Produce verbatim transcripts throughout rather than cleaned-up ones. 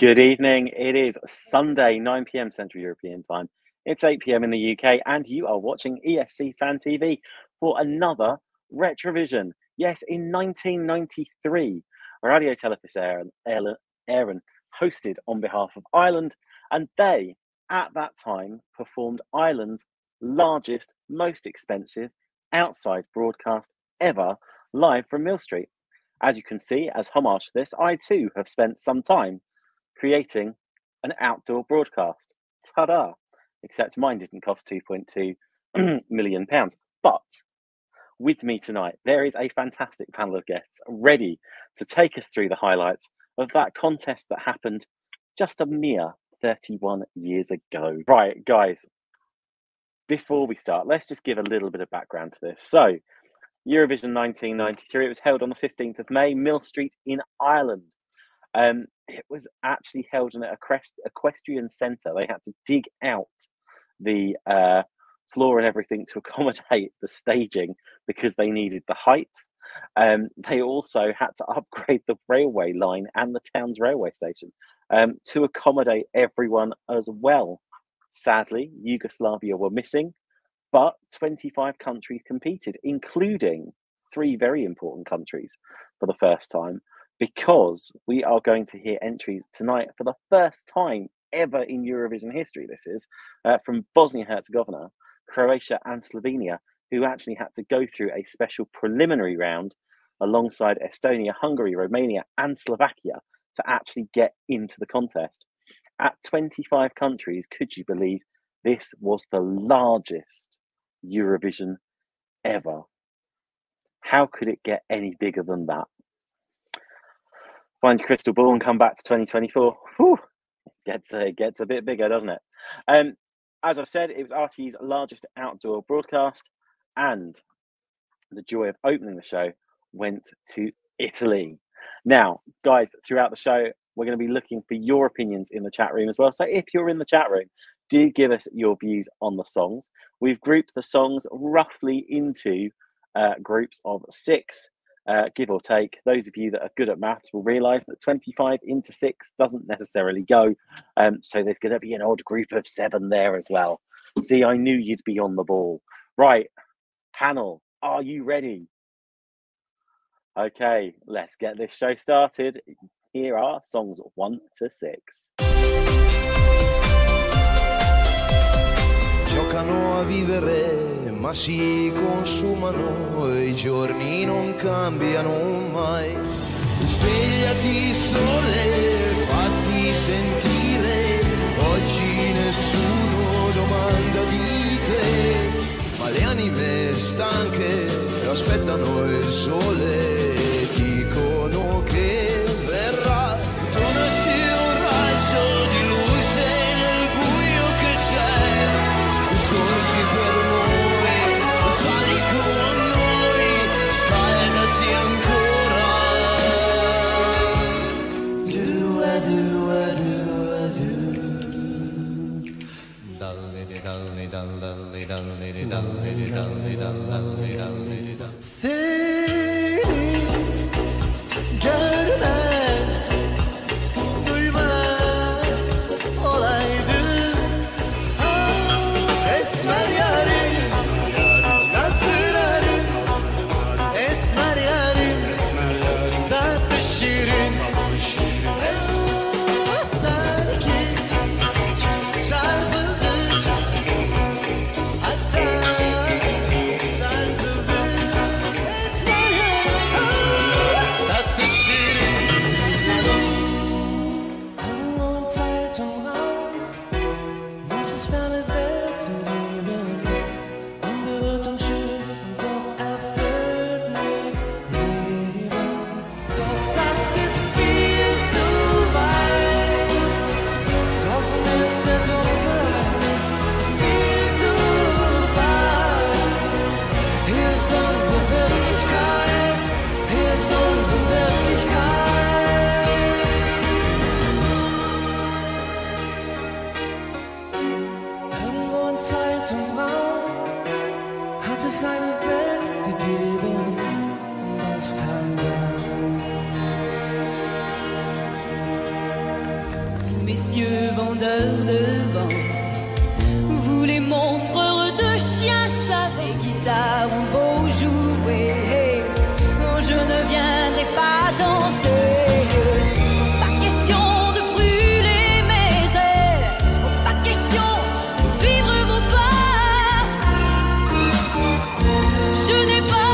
Good evening. It is Sunday, nine p m Central European time. It's eight p m in the U K, and you are watching E S C Fan T V for another Retrovision. Yes, in nineteen ninety-three, Radio Telefís Éireann hosted on behalf of Ireland, and they, at that time, performed Ireland's largest, most expensive outside broadcast ever, live from Mill Street. As you can see, as homage to this, I too have spent some time creating an outdoor broadcast. Ta-da! Except mine didn't cost two point two million pounds. But with me tonight, there is a fantastic panel of guests ready to take us through the highlights of that contest that happened just a mere thirty-one years ago. Right, guys, before we start, let's just give a little bit of background to this. So, Eurovision nineteen ninety-three, it was held on the fifteenth of May, Mill Street in Ireland. Um, it was actually held in a equestrian centre. They had to dig out the uh, floor and everything to accommodate the staging because they needed the height. Um, they also had to upgrade the railway line and the town's railway station um, to accommodate everyone as well. Sadly, Yugoslavia were missing, but twenty-five countries competed, including three very important countries for the first time, because we are going to hear entries tonight for the first time ever in Eurovision history. This is uh, from Bosnia-Herzegovina, Croatia and Slovenia, who actually had to go through a special preliminary round alongside Estonia, Hungary, Romania and Slovakia to actually get into the contest. At twenty-five countries, could you believe this was the largest Eurovision ever? How could it get any bigger than that? Find your crystal ball and come back to twenty twenty-four. Whew, gets, uh, gets a bit bigger, doesn't it? Um, as I've said, it was R T E's largest outdoor broadcast, and the joy of opening the show went to Italy. Now, guys, throughout the show, we're going to be looking for your opinions in the chat room as well. So if you're in the chat room, do give us your views on the songs. We've grouped the songs roughly into uh, groups of six, uh, give or take. Those of you that are good at maths will realise that twenty-five into six doesn't necessarily go. Um, so there's going to be an odd group of seven there as well. See, I knew you'd be on the ball. Right, panel, are you ready? Okay, let's get this show started. Here are songs one to six. Giocano a vivere, ma si consumano, e I giorni non cambiano mai. Svegliati sole, fatti sentire, oggi nessuno domanda di te, ma le anime stanche aspettano il sole e dicono che verrà. Donaci un raggio di luce nel buio che c'è, sorgi per noi, sali con noi, scaldaci ancora. Do a do a do a do. Dalle dalle dalle dalle dalle dalle dalle dalle. Seni görmez, duymaz olaydım. Esmer yarim, nasıl arim? Esmer yarim, tatlı şirin. Sanki çarpıldı, hatta sarsıldı. rondeurs de vent. Vous les montreurs de chiens savez guitare ou beau jouet. Non, je ne viendrai pas danser. Pas question de brûler mes ailes. Pas question de suivre vos pas. Je n'ai pas.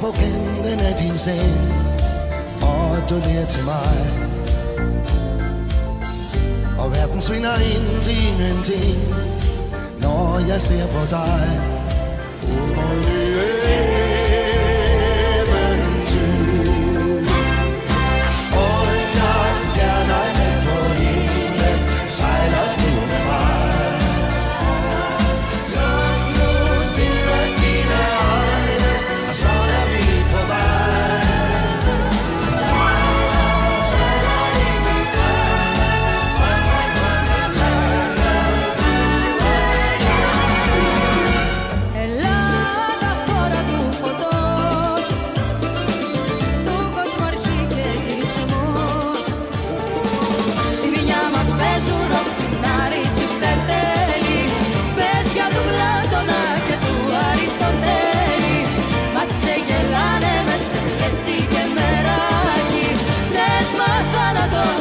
Boken den er din sag, og du lærer til mig. Og verden svinder ind til ingenting, når jeg ser på dig. Ud på det eventyr. Og når stjernerne på himlen sejler du med mig.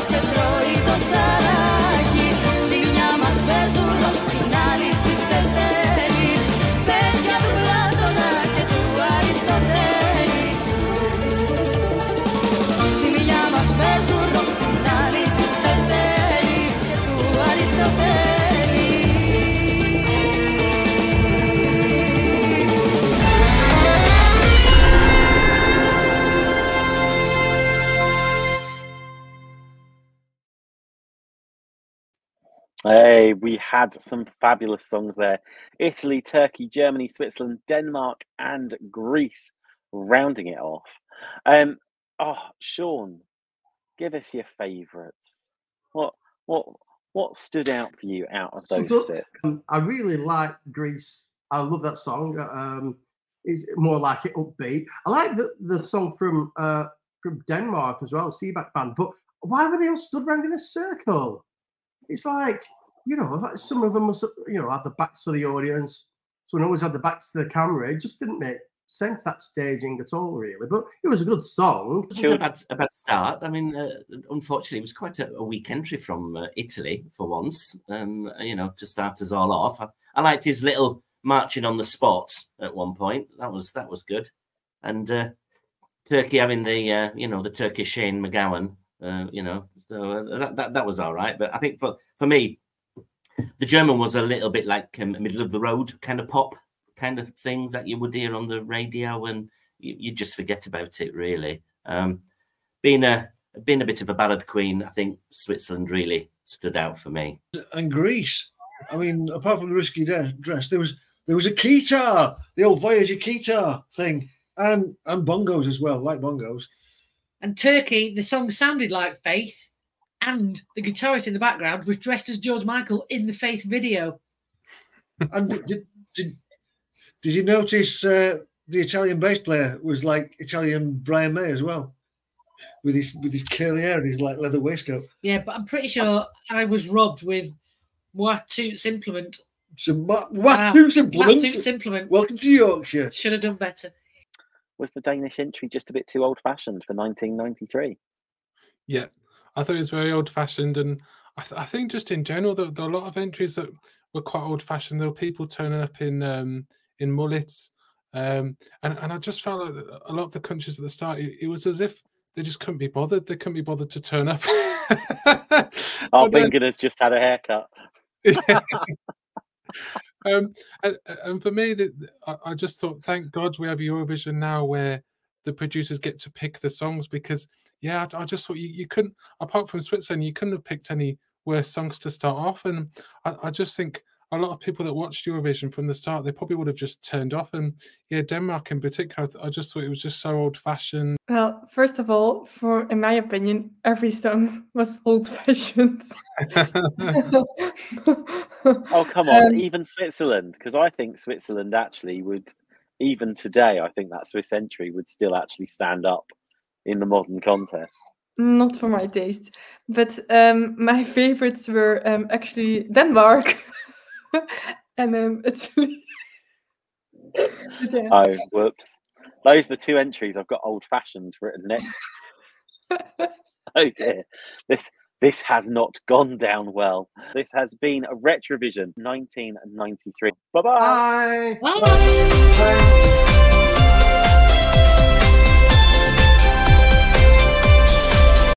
Σε τρώει το σαράκι, τη μια μας παίζουν την άλλη τσιφτετέλη. Παιδιά του Πλάτωνα και του Αριστοτέλη. Τη μια μας παίζουν την άλλη τσιφτετέλη και του Αριστοτέλη. Hey, we had some fabulous songs there. Italy, Turkey, Germany, Switzerland, Denmark, and Greece rounding it off. Um, oh, Sean, give us your favourites. What what what stood out for you out of those so, six? Um, I really like Greece. I love that song. Um, it's more like it upbeat. I like the the song from uh from Denmark as well, Seaback Band. But why were they all stood round in a circle? It's like, you know, some of them must, you know, had the backs to the audience. Someone always had the backs to the camera. It just didn't make sense, that staging at all, really. But it was a good song. It wasn't a bad, a bad start. I mean, uh, unfortunately, it was quite a, a weak entry from uh, Italy for once, um, you know, to start us all off. I, I liked his little marching on the spot at one point. That was that was good. And uh, Turkey having the, uh, you know, the Turkish Shane McGowan. Uh, you know, so uh, that, that that was all right. But I think for for me, the German was a little bit like um, middle of the road kind of pop kind of things that you would hear on the radio, and you, you just forget about it really. Um, being a being a bit of a ballad queen, I think Switzerland really stood out for me. And Greece, I mean, apart from the risky dress, there was there was a guitar, the old Voyager guitar thing, and and bongos as well, like bongos. And Turkey, the song sounded like Faith, and the guitarist in the background was dressed as George Michael in the Faith video. And did, did, did you notice uh, the Italian bass player was like Italian Brian May as well, with his with his curly hair and his like leather waistcoat? Yeah, but I'm pretty sure I was robbed with Watoot's Implement. So, Watoot's Implement? Watoot's Implement. Welcome to Yorkshire. Should have done better. Was the Danish entry just a bit too old-fashioned for nineteen ninety-three? Yeah, I thought it was very old-fashioned, and I, th I think just in general, there, there were a lot of entries that were quite old-fashioned. There were people turning up in um, in mullets, um, and and I just felt like a lot of the countries at the start, it, it was as if they just couldn't be bothered. They couldn't be bothered to turn up. Our Bingham has just had a haircut. Yeah. Um, and, and for me, the, I, I just thought, thank God we have Eurovision now, where the producers get to pick the songs. Because yeah, I, I just thought you, you couldn't, apart from Switzerland, you couldn't have picked any worse songs to start off. And I, I just think a lot of people that watched Eurovision from the start, they probably would have just turned off. And yeah, Denmark in particular, I just thought it was just so old-fashioned. Well, first of all, for in my opinion, every song was old-fashioned. Oh, come on, um, even Switzerland, because I think Switzerland actually would, even today, I think that Swiss entry would still actually stand up in the modern contest. Not for my taste, but um, my favorites were um, actually Denmark and um, Italy. But, yeah. Oh, whoops. Those are the two entries I've got old-fashioned written next. Oh dear, this, this has not gone down well. This has been a Retrovision nineteen ninety-three. Bye-bye. Bye. Bye. Bye. Bye.